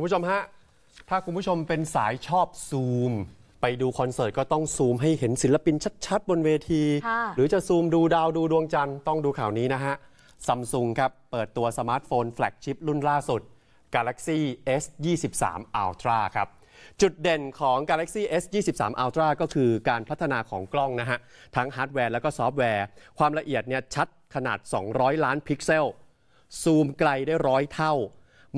คุณผู้ชมฮะถ้าคุณผู้ชมเป็นสายชอบซูมไปดูคอนเสิร์ตก็ต้องซูมให้เห็นศิลปินชัดๆบนเวทีหรือจะซูมดูดาวดูดวงจันทร์ต้องดูข่าวนี้นะฮะ Samsung ครับเปิดตัวสมาร์ทโฟนแฟลกชิปรุ่นล่าสุด Galaxy S23 Ultra ครับจุดเด่นของ Galaxy S23 Ultra ก็คือการพัฒนาของกล้องนะฮะทั้งฮาร์ดแวร์แล้วก็ซอฟต์แวร์ความละเอียดเนี่ยชัดขนาด200ล้านพิกเซลซูมไกลได้100เท่า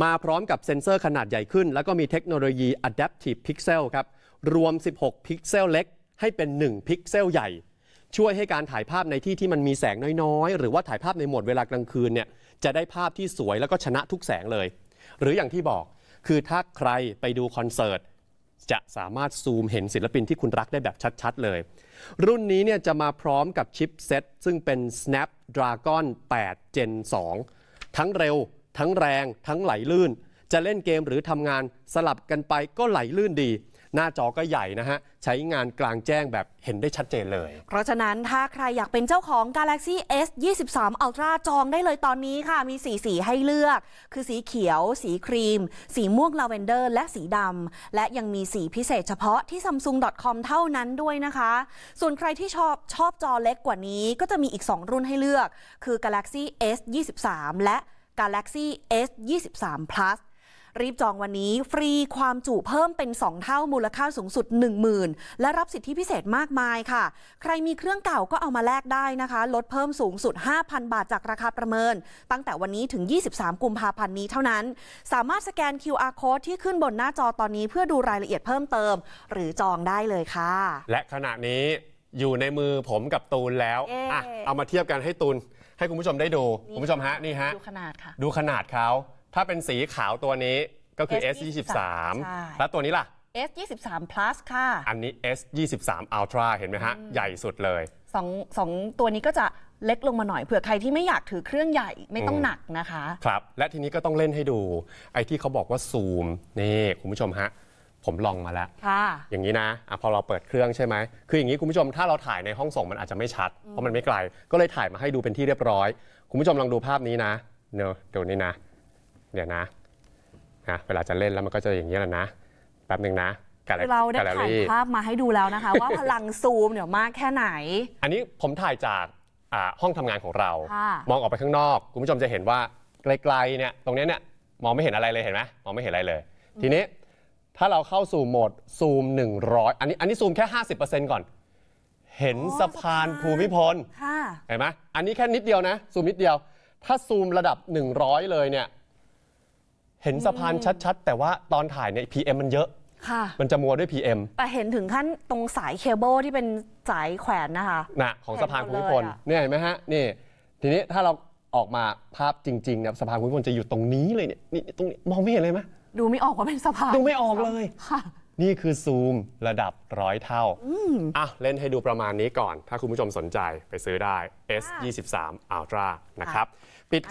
มาพร้อมกับเซ็นเซอร์ขนาดใหญ่ขึ้นแล้วก็มีเทคโนโลยี Adaptive Pixel ครับรวม16พิกเซลเล็กให้เป็น1พิกเซลใหญ่ช่วยให้การถ่ายภาพในที่ที่มันมีแสงน้อยๆหรือว่าถ่ายภาพในโหมดเวลากลางคืนเนี่ยจะได้ภาพที่สวยแล้วก็ชนะทุกแสงเลยหรืออย่างที่บอกคือถ้าใครไปดูคอนเสิร์ตจะสามารถซูมเห็นศิลปินที่คุณรักได้แบบชัดๆเลยรุ่นนี้เนี่ยจะมาพร้อมกับชิปเซ็ตซึ่งเป็น Snapdragon 8 Gen 2 ทั้งเร็วทั้งแรงทั้งไหลลื่นจะเล่นเกมหรือทำงานสลับกันไปก็ไหลลื่นดีหน้าจอก็ใหญ่นะฮะใช้งานกลางแจ้งแบบเห็นได้ชัดเจนเลยเพราะฉะนั้นถ้าใครอยากเป็นเจ้าของ Galaxy S23 Ultra จองได้เลยตอนนี้ค่ะมีสีให้เลือกคือสีเขียวสีครีมสีม่วงลาเวนเดอร์และสีดำและยังมีสีพิเศษเฉพาะที่ samsung.com เท่านั้นด้วยนะคะส่วนใครที่ชอบจอเล็กกว่านี้ก็จะมีอีก2รุ่นให้เลือกคือ Galaxy S23 และ Galaxy S23 Plusรีบจองวันนี้ฟรีความจุเพิ่มเป็น2เท่ามูลค่าสูงสุด 10,000 และรับสิทธิพิเศษมากมายค่ะใครมีเครื่องเก่าก็เอามาแลกได้นะคะลดเพิ่มสูงสุด 5,000 บาทจากราคาประเมินตั้งแต่วันนี้ถึง23กุมภาพันธ์นี้เท่านั้นสามารถสแกน QR Code ที่ขึ้นบนหน้าจอตอนนี้เพื่อดูรายละเอียดเพิ่มเติมหรือจองได้เลยค่ะและขณะนี้อยู่ในมือผมกับตูนแล้วเอามาเทียบกันให้ตูนให้คุณผู้ชมได้ดูคุณผู้ชมฮะนี่ฮะดูขนาดค่ะดูขนาดเขาถ้าเป็นสีขาวตัวนี้ก็คือ S23 แล้วตัวนี้ล่ะ S23 Plus ค่ะอันนี้ S23 Ultra เห็นไหมฮะใหญ่สุดเลยสองตัวนี้ก็จะเล็กลงมาหน่อยเผื่อใครที่ไม่อยากถือเครื่องใหญ่ไม่ต้องหนักนะคะครับและทีนี้ก็ต้องเล่นให้ดูไอ้ที่เขาบอกว่าซูมนี่คุณผู้ชมฮะผมลองมาแล้วอย่างนี้นะพอเราเปิดเครื่องใช่ไหมคืออย่างนี้คุณผู้ชมถ้าเราถ่ายในห้องส่งมันอาจจะไม่ชัดเพราะมันไม่ไกลก็เลยถ่ายมาให้ดูเป็นที่เรียบร้อยคุณผู้ชมลองดูภาพนี้นะเนอะเดี๋ยวนี้นะเดี๋ยวนะเวลาจะเล่นแล้วมันก็จะอย่างนี้แหละนะแป๊บหนึ่งนะเราได้ถ่ายภาพมาให้ดูแล้วนะคะว่าพลังซูมเนี่ยมากแค่ไหนอันนี้ผมถ่ายจากห้องทำงานของเรามองออกไปข้างนอกคุณผู้ชมจะเห็นว่าไกลๆเนี่ยตรงนี้เนี่ยมองไม่เห็นอะไรเลยเห็นไหมมองไม่เห็นอะไรเลยทีนี้ถ้าเราเข้าสู่โหมดซูม100อันนี้ซูมแค่ 50% ก่อนเห็นสะพานภูมิพลเห็นไหมอันนี้แค่นิดเดียวนะซูมนิดเดียวถ้าซูมระดับ100เลยเนี่ยเห็นสะพานชัดๆแต่ว่าตอนถ่ายใน PM มันเยอะมันจะมัวด้วย PM แต่เห็นถึงขั้นตรงสายเคเบิลที่เป็นสายแขวนนะคะของสะพานภูมิพลเนี่ยเห็นไหมฮะนี่ทีนี้ถ้าเราออกมาภาพจริงๆเนี่ยสะพานภูมิพลจะอยู่ตรงนี้เลยเนี่ยนี่ตรงนี้มองไม่เห็นเลยไหมดูไม่ออกว่าเป็นสะพานดูไม่ออกเลยนี่คือซูมระดับ100เท่าเล่นให้ดูประมาณนี้ก่อนถ้าคุณผู้ชมสนใจไปซื้อได้ S23 Ultra นะครับปิด